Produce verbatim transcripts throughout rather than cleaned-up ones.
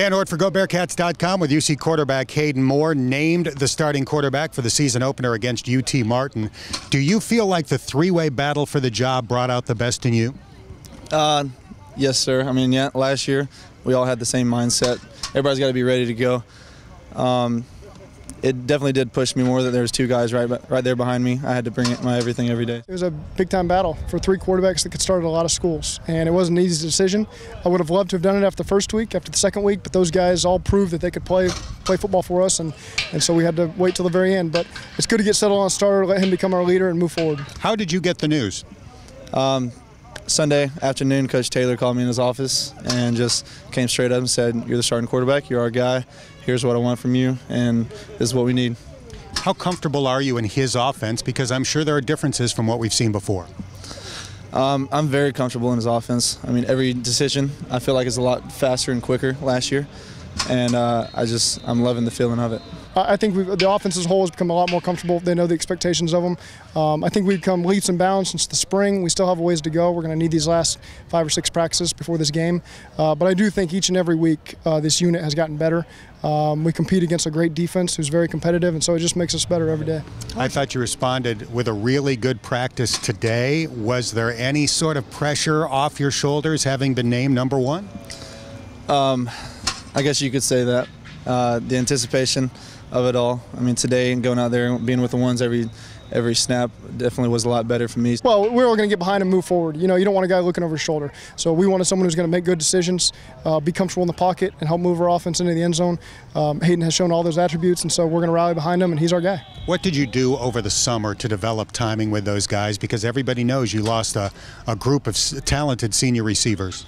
Dan Hoard for Go Bearcats dot com with U C quarterback Hayden Moore, named the starting quarterback for the season opener against U T Martin. Do you feel like the three-way battle for the job brought out the best in you? Uh, yes, sir. I mean, yeah, last year we all had the same mindset. Everybody's got to be ready to go. Um, it definitely did push me more that there was two guys right right there behind me. I had to bring it my everything every day. It was a big-time battle for three quarterbacks that could start at a lot of schools, and it wasn't an easy decision. I would have loved to have done it after the first week, after the second week, but those guys all proved that they could play play football for us, and, and so we had to wait till the very end. But it's good to get settled on a starter, let him become our leader, and move forward. How did you get the news? Um, Sunday afternoon, Coach Taylor called me in his office and just came straight up and said, "You're the starting quarterback, you're our guy, here's what I want from you, and this is what we need." How comfortable are you in his offense? Because I'm sure there are differences from what we've seen before. Um, I'm very comfortable in his offense. I mean, every decision I feel like is a lot faster and quicker last year, and uh, I just, I'm loving the feeling of it. I think we've, the offense as a whole has become a lot more comfortable. They know the expectations of them. Um, I think we've come leaps and bounds since the spring. We still have a ways to go. We're going to need these last five or six practices before this game. Uh, but I do think each and every week uh, this unit has gotten better. Um, we compete against a great defense who's very competitive, and so it just makes us better every day. I thought you responded with a really good practice today. Was there any sort of pressure off your shoulders having been named number one? Um, I guess you could say that. Uh, the anticipation of it all. I mean, today and going out there and being with the ones every every snap definitely was a lot better for me. Well, we're all going to get behind and move forward. You know, you don't want a guy looking over his shoulder. So we wanted someone who's going to make good decisions, uh, be comfortable in the pocket, and help move our offense into the end zone. Um, Hayden has shown all those attributes, and so we're going to rally behind him, and he's our guy. What did you do over the summer to develop timing with those guys? Because everybody knows you lost a, a group of talented senior receivers.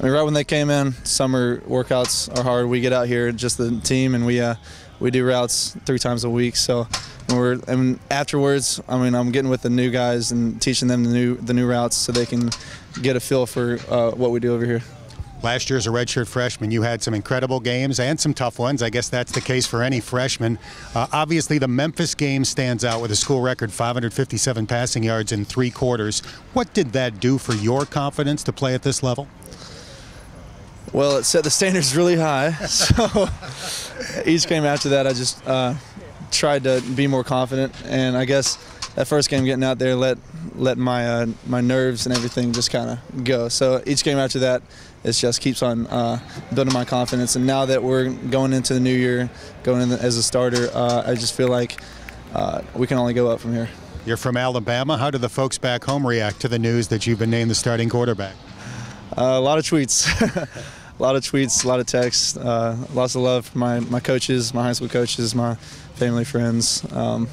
I mean, right when they came in, summer workouts are hard. We get out here, just the team, and we uh, we do routes three times a week. So and we're and afterwards, I mean, I'm getting with the new guys and teaching them the new the new routes so they can get a feel for uh, what we do over here. Last year as a redshirt freshman, you had some incredible games and some tough ones. I guess that's the case for any freshman. Uh, obviously, the Memphis game stands out with a school record five hundred fifty-seven passing yards in three quarters. What did that do for your confidence to play at this level? Well, it set the standards really high, so each game after that I just uh, tried to be more confident, and I guess that first game getting out there let let my uh, my nerves and everything just kind of go. So each game after that, it just keeps on uh, building my confidence, and now that we're going into the new year, going in as a starter, uh, I just feel like uh, we can only go up from here. You're from Alabama. How do the folks back home react to the news that you've been named the starting quarterback? Uh, a lot of tweets, a lot of tweets, a lot of texts, uh, lots of love for my, my coaches, my high school coaches, my family, friends. Um,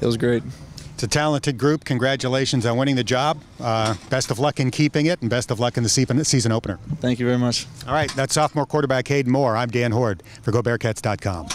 it was great. It's a talented group. Congratulations on winning the job. Uh, best of luck in keeping it, and best of luck in the season opener. Thank you very much. All right, that's sophomore quarterback Hayden Moore. I'm Dan Hoard for Go Bearcats dot com.